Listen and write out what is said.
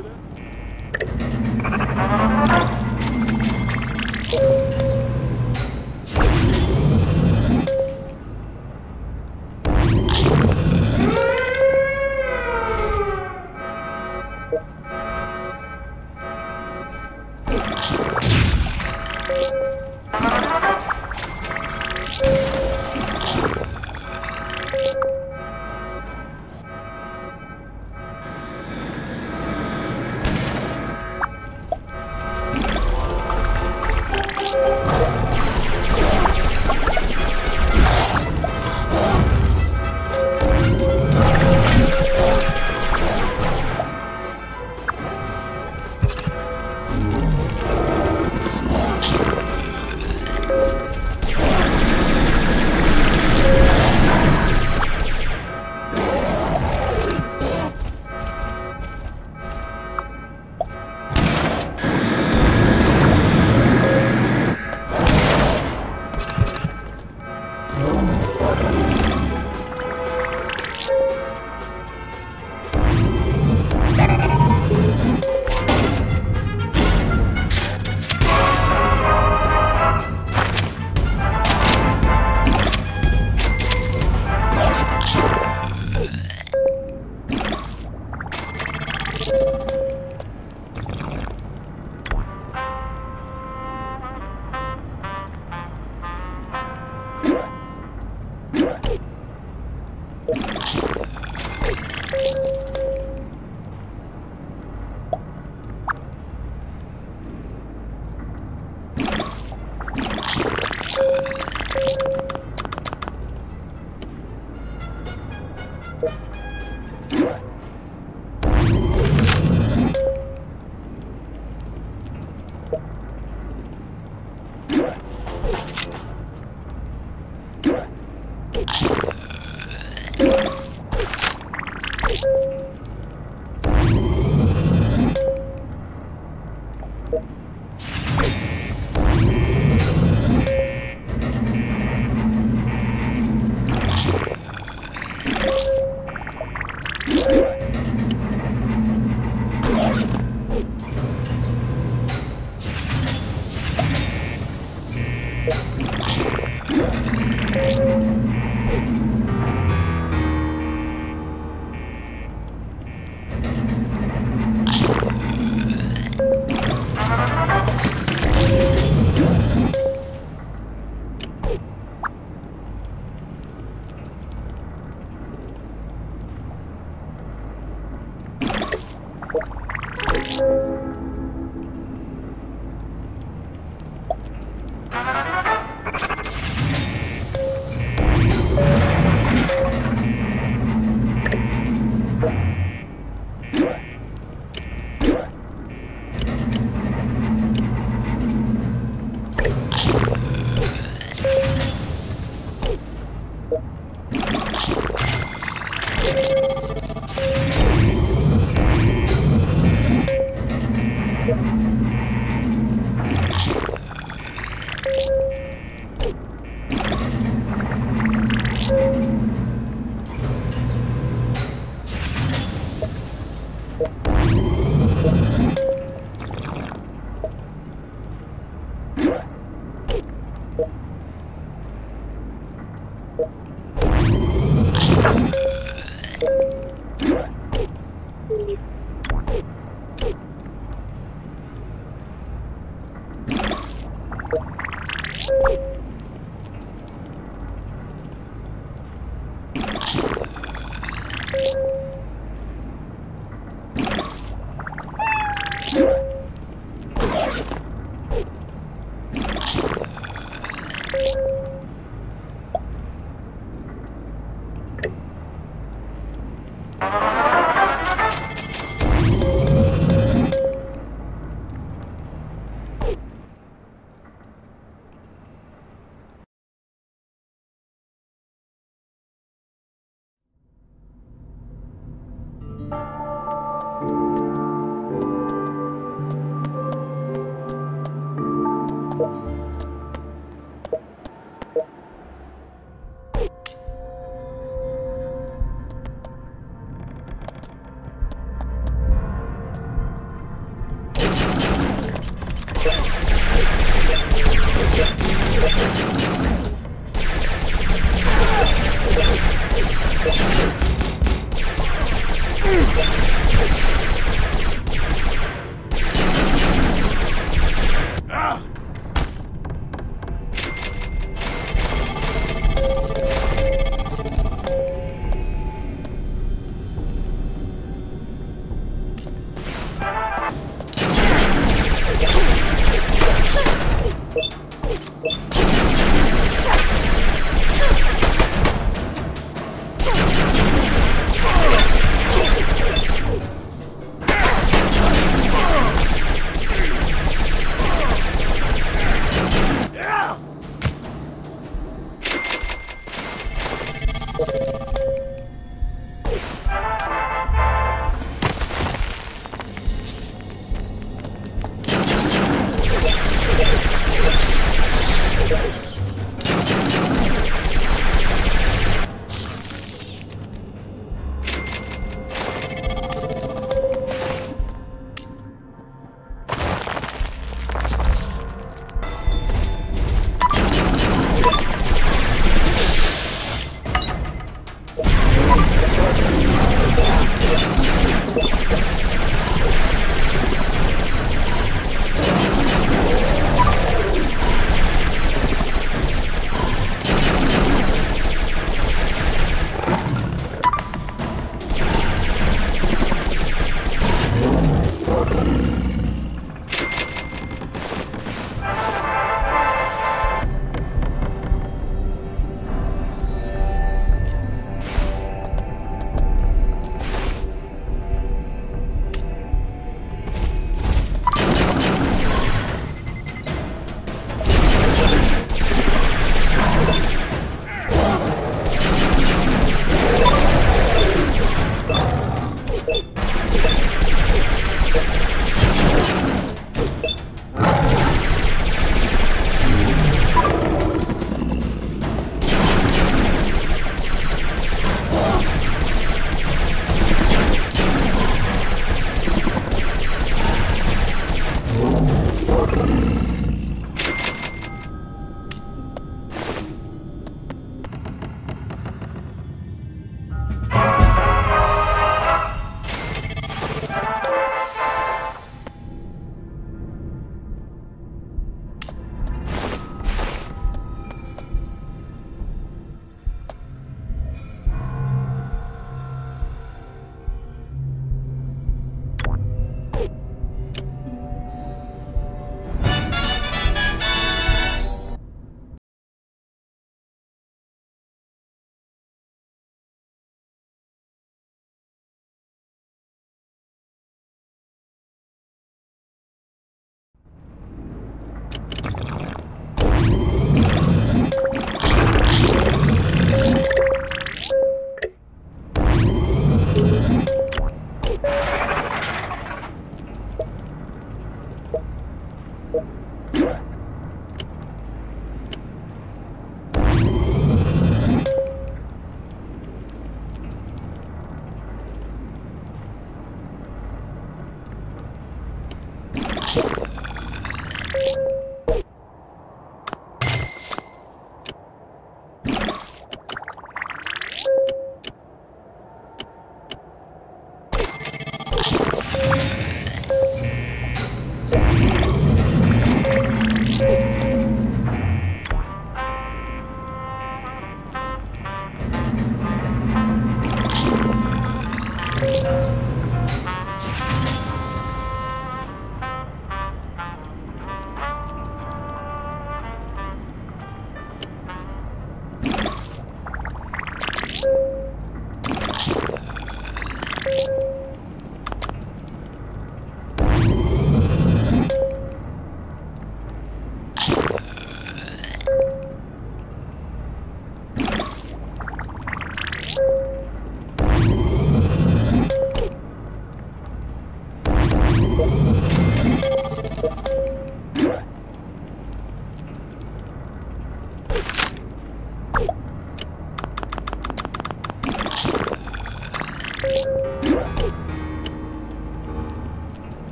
hear that?